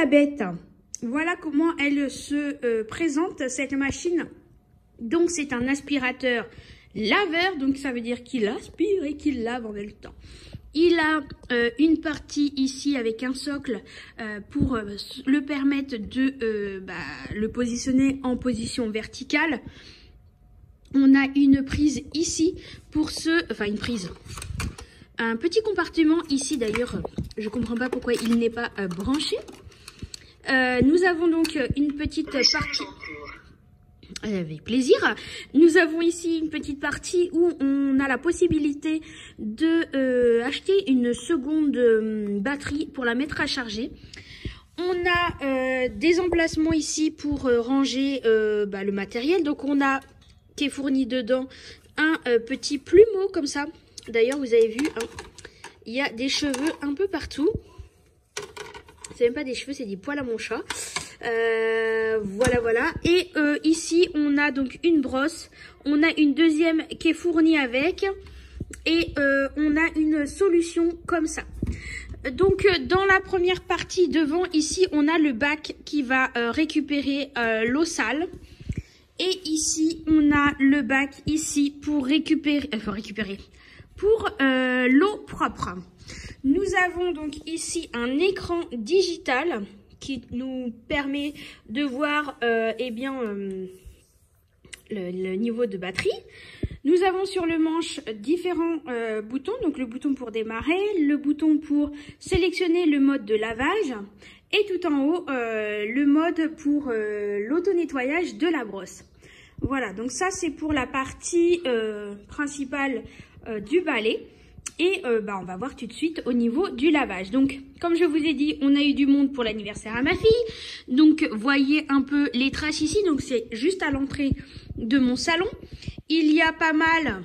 la bête. Voilà comment elle se présente, cette machine. Donc, c'est un aspirateur laveur. Donc, ça veut dire qu'il aspire et qu'il lave en même temps. Il a une partie ici avec un socle pour le permettre de le positionner en position verticale. On a une prise ici pour ce... Enfin, une prise... Un petit compartiment ici, d'ailleurs, je ne comprends pas pourquoi il n'est pas branché. Nous avons donc une petite partie... Avec plaisir. Nous avons ici une petite partie où on a la possibilité de acheter une seconde batterie pour la mettre à charger. On a des emplacements ici pour ranger le matériel. Donc, on a, qui est fourni dedans, un petit plumeau comme ça. D'ailleurs, vous avez vu, hein, il y a des cheveux un peu partout. C'est même pas des cheveux, c'est des poils à mon chat. Voilà, voilà. Et ici, on a donc une brosse. On a une deuxième qui est fournie avec. Et on a une solution comme ça. Donc, dans la première partie devant, ici, on a le bac qui va récupérer l'eau sale. Et ici, on a le bac ici pour récupérer... Pour l'eau propre. Nous avons donc ici un écran digital qui nous permet de voir le niveau de batterie. Nous avons sur le manche différents boutons, donc le bouton pour démarrer, le bouton pour sélectionner le mode de lavage et tout en haut le mode pour l'auto-nettoyage de la brosse. Voilà, donc ça c'est pour la partie principale du balai et on va voir tout de suite au niveau du lavage. Donc comme je vous ai dit, on a eu du monde pour l'anniversaire à ma fille, donc voyez un peu les traces ici. Donc c'est juste à l'entrée de mon salon. Il y a pas mal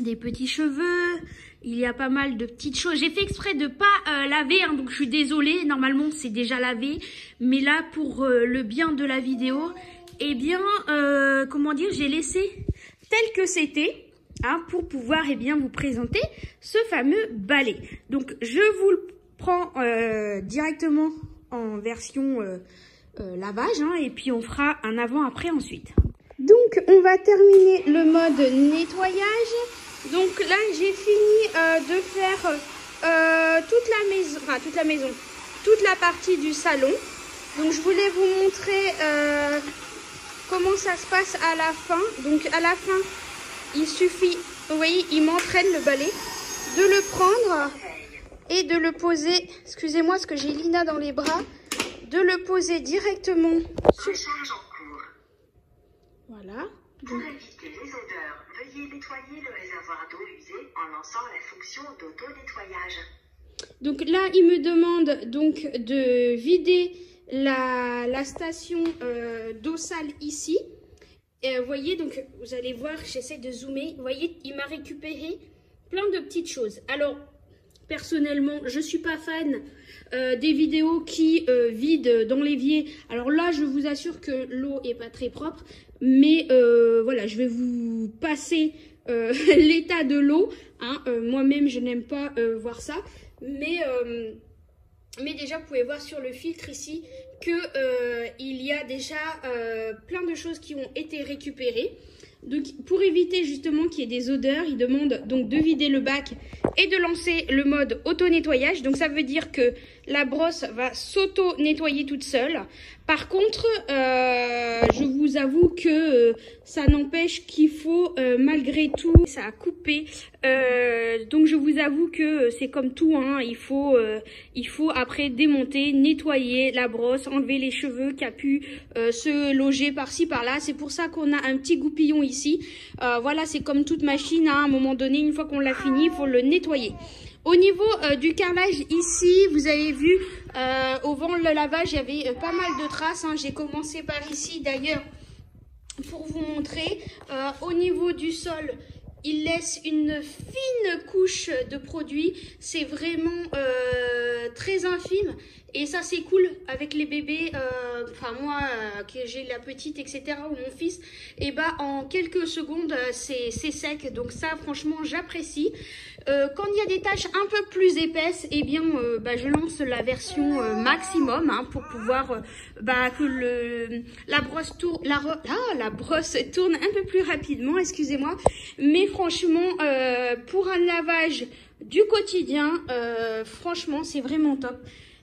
des petits cheveux, il y a pas mal de petites choses. J'ai fait exprès de pas laver, hein, donc je suis désolée, normalement c'est déjà lavé, mais là pour le bien de la vidéo, eh bien comment dire, j'ai laissé tel que c'était. Hein, pour pouvoir vous présenter ce fameux balai. Donc je vous le prends directement en version lavage, hein, et puis on fera un avant-après ensuite. Donc on va terminer le mode nettoyage. Donc là j'ai fini de faire toute la partie du salon. Donc je voulais vous montrer comment ça se passe à la fin. Donc à la fin, il suffit, vous voyez, il m'entraîne le balai, de le prendre et de le poser, excusez-moi parce que j'ai Lina dans les bras, de le poser directement sur... Voilà. Pour éviter les odeurs, veuillez nettoyer le réservoir d'eau usée en lançant la fonction d'auto-nettoyage. Donc là, il me demande donc de vider la station d'eau sale ici. Et vous voyez, donc vous allez voir, j'essaie de zoomer. Vous voyez, il m'a récupéré plein de petites choses. Alors, personnellement, je ne suis pas fan des vidéos qui vident dans l'évier. Alors là, je vous assure que l'eau n'est pas très propre. Mais voilà, je vais vous passer l'état de l'eau. Hein. Moi-même, je n'aime pas voir ça. Mais déjà, vous pouvez voir sur le filtre ici qu'il y a déjà plein de choses qui ont été récupérées. Donc, pour éviter justement qu'il y ait des odeurs, il demande donc de vider le bac et de lancer le mode auto-nettoyage. Donc, ça veut dire que la brosse va s'auto-nettoyer toute seule. Par contre, je vous avoue que ça n'empêche qu'il faut malgré tout, ça a coupé. Donc, je vous avoue que c'est comme tout, hein, il faut après démonter, nettoyer la brosse, enlever les cheveux qui a pu se loger par-ci, par-là. C'est pour ça qu'on a un petit goupillon ici. Voilà, c'est comme toute machine, hein, à un moment donné, une fois qu'on l'a fini, il faut le nettoyer. Au niveau du carrelage ici, vous avez vu, au vent le lavage, il y avait pas mal de traces. Hein. J'ai commencé par ici d'ailleurs pour vous montrer. Au niveau du sol, il laisse une fine couche de produit. C'est vraiment très infime. Et ça c'est cool avec les bébés, enfin moi que j'ai la petite etc ou mon fils, et bah en quelques secondes c'est sec, donc ça franchement j'apprécie. Quand il y a des tâches un peu plus épaisses, et eh bien bah, je lance la version maximum hein, pour pouvoir bah, que la brosse tourne un peu plus rapidement, excusez-moi. Mais franchement pour un lavage du quotidien, franchement c'est vraiment top.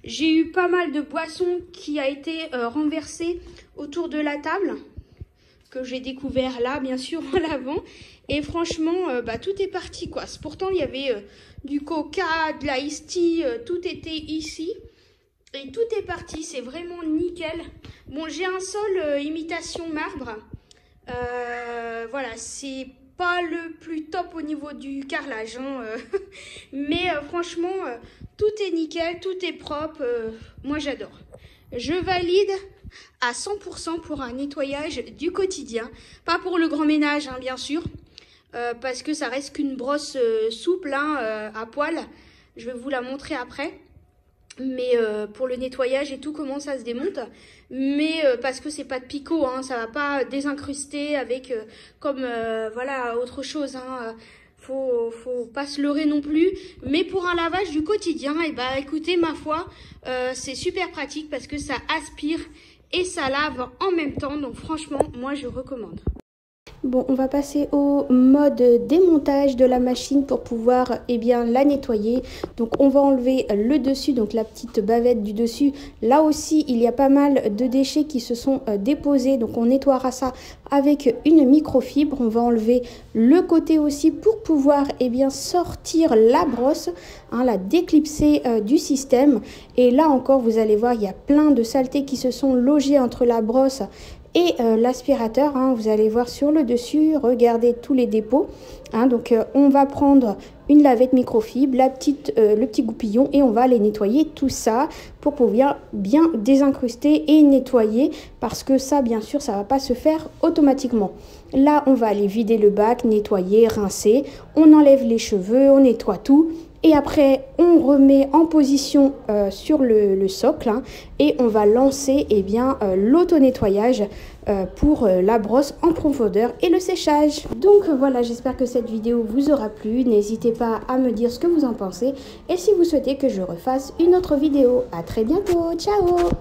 J'ai eu pas mal de boissons qui a été renversée autour de la table, que j'ai découvert là, bien sûr, en lavant. Et franchement, bah, tout est parti, quoi. Pourtant, il y avait du coca, de la iced tea, tout était ici. Et tout est parti, c'est vraiment nickel. Bon, j'ai un sol imitation marbre. Voilà, c'est pas le plus top au niveau du carrelage, hein, mais franchement, tout est nickel, tout est propre. Moi, j'adore. Je valide à 100% pour un nettoyage du quotidien. Pas pour le grand ménage, hein, bien sûr, parce que ça reste qu'une brosse souple hein, à poil. Je vais vous la montrer après. Mais pour le nettoyage et tout, comment ça se démonte. Mais parce que c'est pas de picot, hein, ça va pas désincruster avec comme voilà autre chose. Hein, faut pas se leurrer non plus. Mais pour un lavage du quotidien, et bah écoutez ma foi, c'est super pratique parce que ça aspire et ça lave en même temps. Donc franchement, moi je recommande. Bon, on va passer au mode démontage de la machine pour pouvoir eh bien, la nettoyer. Donc, on va enlever le dessus, donc la petite bavette du dessus. Là aussi, il y a pas mal de déchets qui se sont déposés. Donc, on nettoiera ça avec une microfibre. On va enlever le côté aussi pour pouvoir eh bien, sortir la brosse, hein, la déclipser du système. Et là encore, vous allez voir, il y a plein de saletés qui se sont logées entre la brosse et l'aspirateur, hein, vous allez voir sur le dessus, regardez tous les dépôts. Hein, donc on va prendre une lavette microfibre, le petit goupillon et on va aller nettoyer tout ça pour pouvoir bien désincruster et nettoyer parce que ça, bien sûr, ça va pas se faire automatiquement. Là, on va aller vider le bac, nettoyer, rincer. On enlève les cheveux, on nettoie tout. Et après, on remet en position sur le socle hein, et on va lancer eh bien l'auto-nettoyage pour la brosse en profondeur et le séchage. Donc voilà, j'espère que cette vidéo vous aura plu. N'hésitez pas à me dire ce que vous en pensez et si vous souhaitez que je refasse une autre vidéo. À très bientôt, ciao!